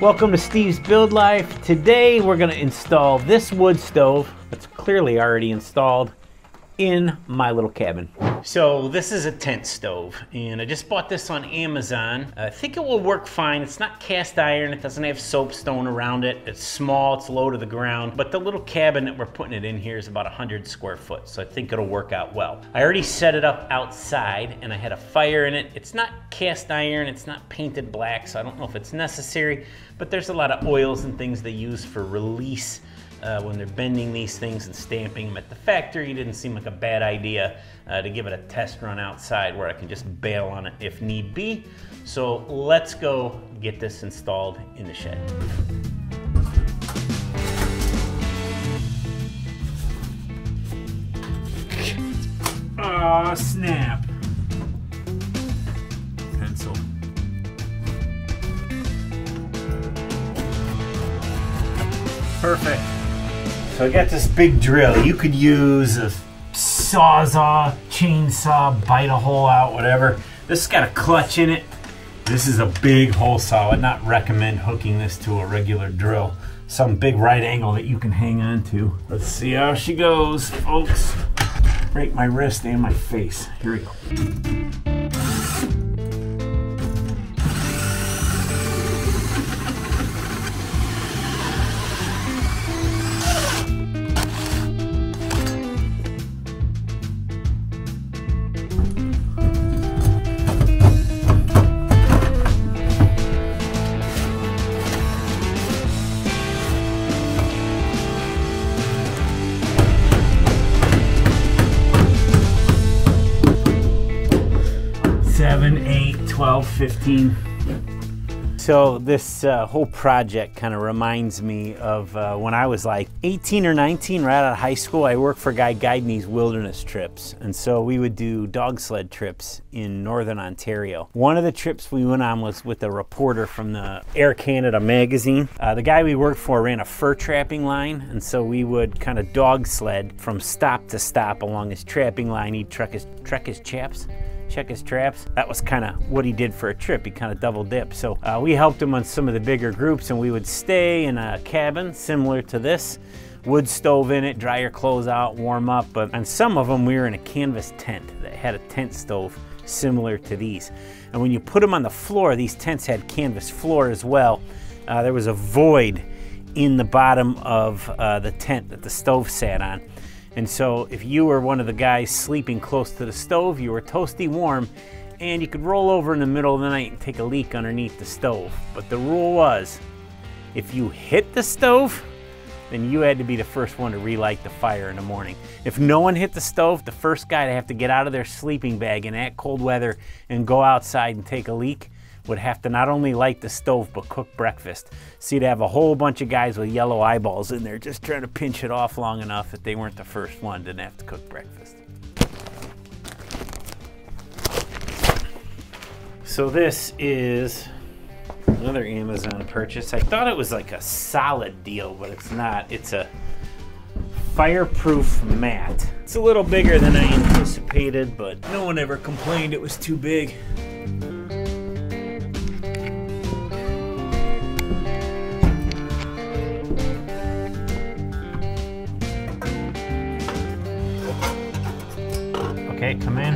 Welcome to Steve's Build Life. Today we're going to install this wood stove that's clearly already installed in my little cabin. So this is a tent stove and I just bought this on Amazon. I think it will work fine. It's not cast iron, it doesn't have soapstone around it. It's small, it's low to the ground, but the little cabin that we're putting it in here is about 100 square foot, so I think it'll work out well. I already set it up outside and I had a fire in it. It's not cast iron, it's not painted black, so I don't know if it's necessary, but there's a lot of oils and things they use for release when they're bending these things and stamping them at the factory. It didn't seem like a bad idea to give it a test run outside where I can just bail on it if need be. So let's go get this installed in the shed. Aw, snap. Pencil. Perfect. So I got this big drill. You could use a sawzall, chainsaw, bite a hole out, whatever. This has got a clutch in it. This is a big hole saw. I would not recommend hooking this to a regular drill. Some big right angle that you can hang on to. Let's see how she goes, folks. Break my wrist and my face. Here we go. Seven, eight, 12, 15. So this whole project kind of reminds me of when I was like 18 or 19, right out of high school. I worked for a guy guiding these wilderness trips. And so we would do dog sled trips in Northern Ontario. One of the trips we went on was with a reporter from the Air Canada magazine. The guy we worked for ran a fur trapping line. And so we would kind of dog sled from stop to stop along his trapping line. He'd check his traps. That was kind of what he did for a trip. He kind of double dipped. So we helped him on some of the bigger groups, and we would stay in a cabin similar to this. Wood stove in it, dry your clothes out, warm up. But on some of them, we were in a canvas tent that had a tent stove similar to these. And when you put them on the floor, these tents had canvas floor as well. There was a void in the bottom of the tent that the stove sat on. And so if you were one of the guys sleeping close to the stove, you were toasty warm, and you could roll over in the middle of the night and take a leak underneath the stove. But the rule was, if you hit the stove, then you had to be the first one to relight the fire in the morning. If no one hit the stove, the first guy to have to get out of their sleeping bag in that cold weather and go outside and take a leak would have to not only light the stove, but cook breakfast. So you'd have a whole bunch of guys with yellow eyeballs in there just trying to pinch it off long enough that they weren't the first one, didn't have to cook breakfast. So this is another Amazon purchase. I thought it was like a solid deal, but it's not. It's a fireproof mat. It's a little bigger than I anticipated, but no one ever complained it was too big. Okay, come in.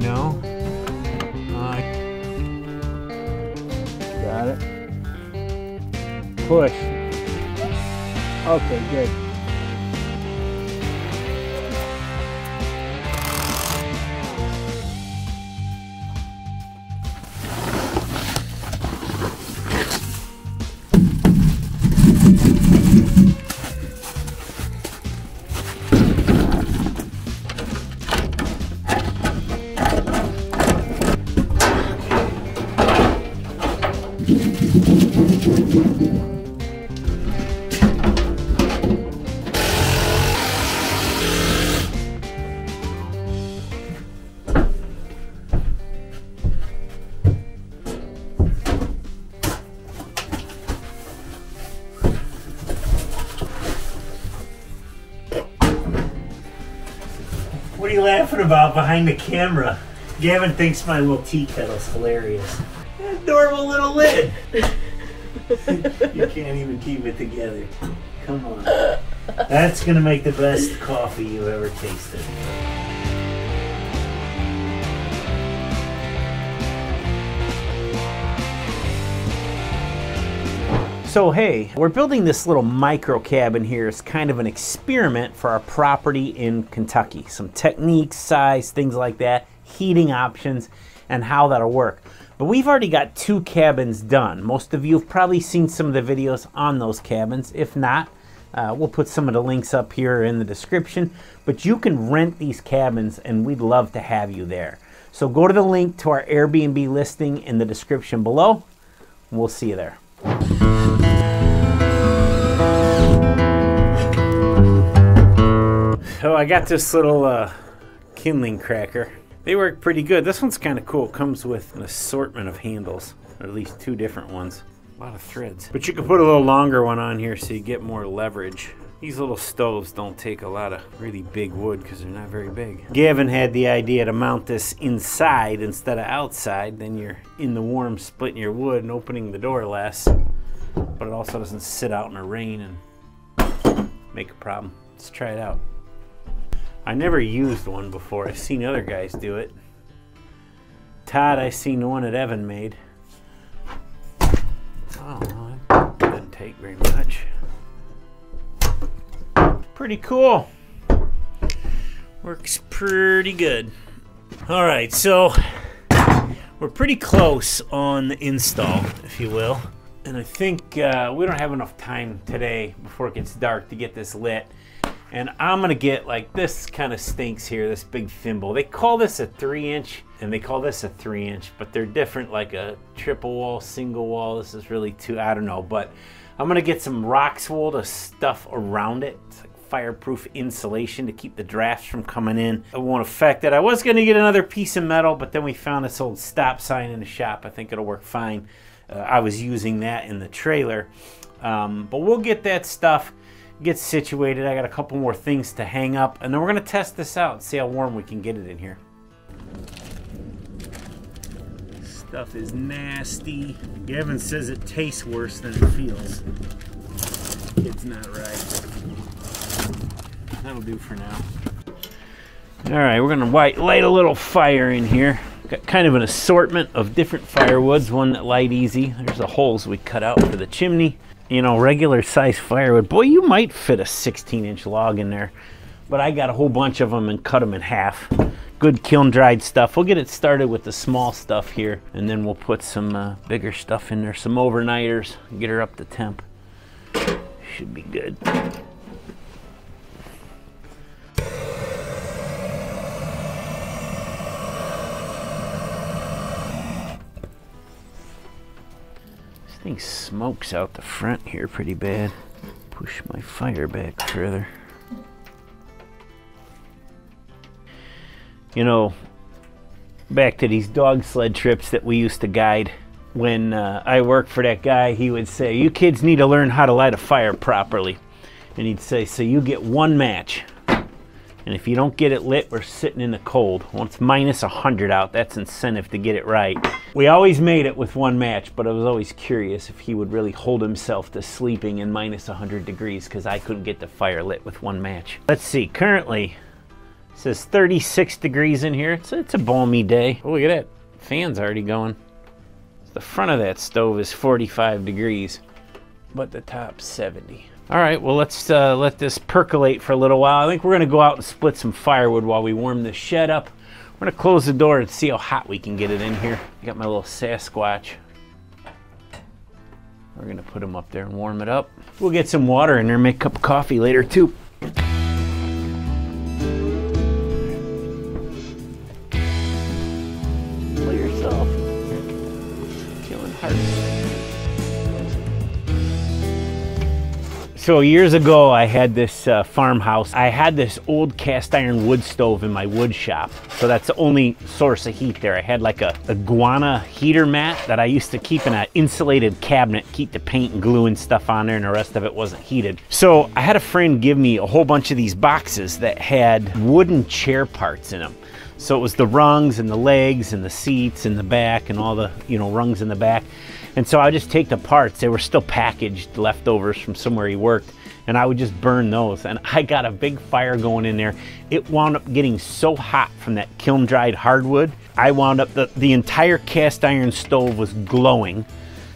No. Got it. Push. Okay, good. What are you laughing about behind the camera? Gavin thinks my little tea kettle's hilarious. Adorable little lid. You can't even keep it together. Come on. That's gonna make the best coffee you ever tasted. So hey, we're building this little micro cabin here as kind of an experiment for our property in Kentucky. Some techniques, size, things like that, heating options, and how that'll work. But we've already got two cabins done. Most of you have probably seen some of the videos on those cabins. If not, we'll put some of the links up here in the description. But you can rent these cabins and we'd love to have you there. So go to the link to our Airbnb listing in the description below, and we'll see you there. So I got this little kindling cracker. They work pretty good. This one's kind of cool. It comes with an assortment of handles, or at least two different ones. A lot of threads. But you can put a little longer one on here so you get more leverage. These little stoves don't take a lot of really big wood because they're not very big. Gavin had the idea to mount this inside instead of outside. Then you're in the warm splitting your wood and opening the door less. But it also doesn't sit out in the rain and make a problem. Let's try it out. I never used one before. I've seen other guys do it. Todd, I seen the one that Evan made. Oh, no, that didn't take very much. Pretty cool. Works pretty good. All right, so we're pretty close on the install, if you will. And I think we don't have enough time today before it gets dark to get this lit. And I'm gonna get, like, this kind of stinks here, this big thimble. They call this a 3-inch and they call this a 3-inch, but they're different, like a triple wall, single wall. This is really two, I don't know, but I'm gonna get some Roxul to stuff around it. It's like fireproof insulation to keep the drafts from coming in. It won't affect it. I was gonna get another piece of metal, but then we found this old stop sign in the shop. I think it'll work fine. I was using that in the trailer, but we'll get that stuff. Get situated. I got a couple more things to hang up, and then we're gonna test this out and see how warm we can get it in here. Stuff is nasty. Gavin says it tastes worse than it feels. It's not right. That'll do for now. All right, we're gonna light a little fire in here. Got kind of an assortment of different firewoods. One that light easy. There's the holes we cut out for the chimney. You know, regular size firewood. Boy, you might fit a 16-inch log in there. But I got a whole bunch of them and cut them in half. Good kiln-dried stuff. We'll get it started with the small stuff here. And then we'll put some bigger stuff in there. Some overnighters. Get her up to temp. Should be good. Thing smokes out the front here pretty bad. Push my fire back further. You know, back to these dog sled trips that we used to guide. When I worked for that guy, he would say, "You kids need to learn how to light a fire properly." And he'd say, "So you get one match. And if you don't get it lit, we're sitting in the cold." Well, it's minus 100 out. That's incentive to get it right. We always made it with one match, but I was always curious if he would really hold himself to sleeping in minus 100 degrees because I couldn't get the fire lit with one match. Let's see. Currently, it says 36 degrees in here. It's a balmy day. Oh, look at that. Fan's already going. The front of that stove is 45 degrees, but the top's 70. All right, well, let's let this percolate for a little while. I think we're going to go out and split some firewood while we warm this shed up. We're going to close the door and see how hot we can get it in here. I got my little Sasquatch. We're going to put him up there and warm it up. We'll get some water in there, make a cup of coffee later, too. Play yourself. Killing hearts. So years ago, I had this farmhouse. I had this old cast iron wood stove in my wood shop. So that's the only source of heat there. I had like a iguana heater mat that I used to keep in an insulated cabinet, keep the paint and glue and stuff on there, and the rest of it wasn't heated. So I had a friend give me a whole bunch of these boxes that had wooden chair parts in them. So it was the rungs and the legs and the seats and the back and all the, you know, rungs in the back. And so I would just take the parts. They were still packaged leftovers from somewhere he worked. And I would just burn those. And I got a big fire going in there. It wound up getting so hot from that kiln-dried hardwood. I wound up, the entire cast iron stove was glowing.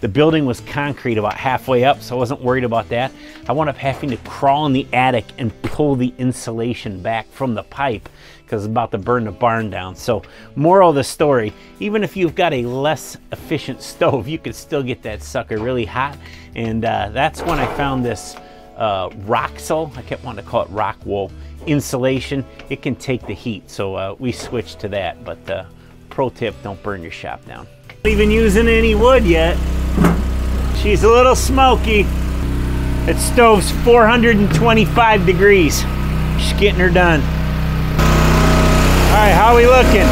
The building was concrete about halfway up, so I wasn't worried about that. I wound up having to crawl in the attic and pull the insulation back from the pipe because I was about to burn the barn down. So moral of the story, even if you've got a less efficient stove, you can still get that sucker really hot. And that's when I found this Roxul, I kept wanting to call it rock wool, insulation. It can take the heat, so we switched to that. But pro tip, don't burn your shop down. Not even using any wood yet. She's a little smoky. That stove's 425 degrees. She's getting her done. All right, how are we looking?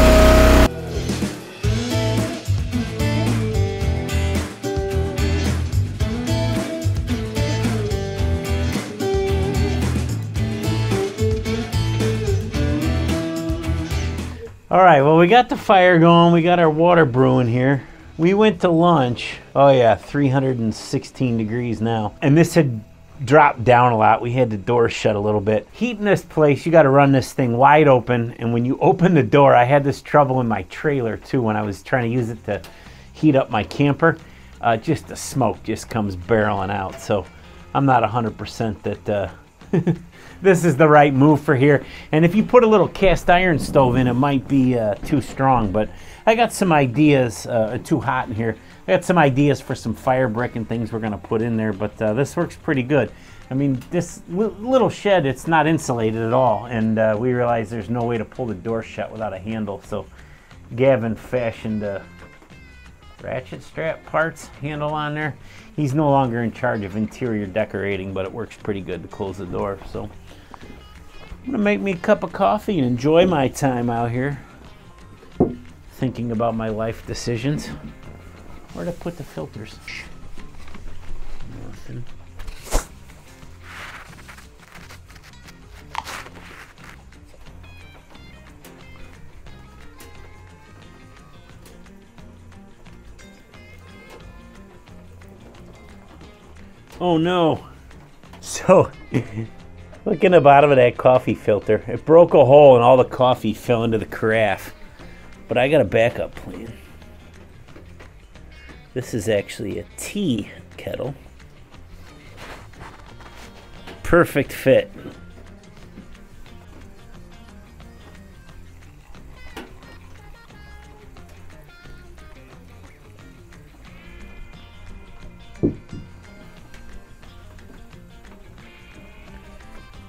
All right, well, we got the fire going. We got our water brewing here. We went to lunch. Oh yeah, 316 degrees now. And this had dropped down a lot. We had the door shut a little bit. Heat in this place, you gotta run this thing wide open. And when you open the door, I had this trouble in my trailer too when I was trying to use it to heat up my camper. Just the smoke just comes barreling out. So I'm not 100% that this is the right move for here. And if you put a little cast iron stove in, it might be too strong, but I got some ideas, too hot in here. I got some ideas for some fire brick and things we're gonna put in there, but this works pretty good. I mean, this little shed, it's not insulated at all, and we realized there's no way to pull the door shut without a handle, so Gavin fashioned ratchet strap parts handle on there. He's no longer in charge of interior decorating, but it works pretty good to close the door, so. I'm gonna make me a cup of coffee and enjoy my time out here. Thinking about my life decisions. Where to put the filters? Nothing. Oh no. So, look in the bottom of that coffee filter. It broke a hole and all the coffee fell into the carafe. But I got a backup plan. This is actually a tea kettle. Perfect fit.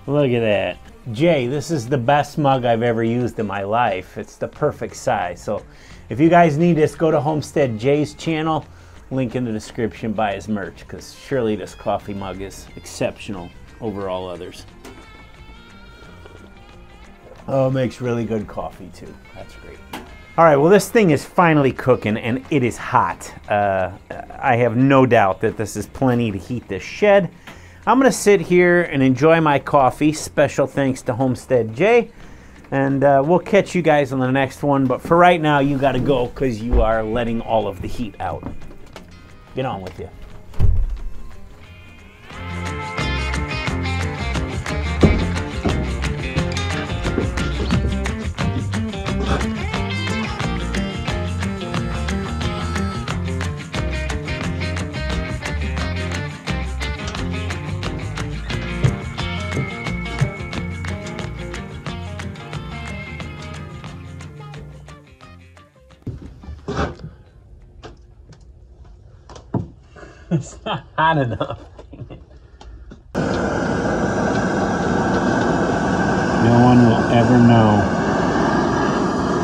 Look at that. Jay, this is the best mug I've ever used in my life. It's the perfect size. So if you guys need this, go to Homestead Jay's channel, link in the description, buy his merch, because surely this coffee mug is exceptional over all others. Oh, it makes really good coffee too. That's great. All right, well, this thing is finally cooking and it is hot. I have no doubt that this is plenty to heat this shed. I'm gonna sit here and enjoy my coffee. Special thanks to Homestead Jay. And we'll catch you guys on the next one. But for right now, you gotta go because you are letting all of the heat out. Get on with you. It's not hot enough. No one will ever know.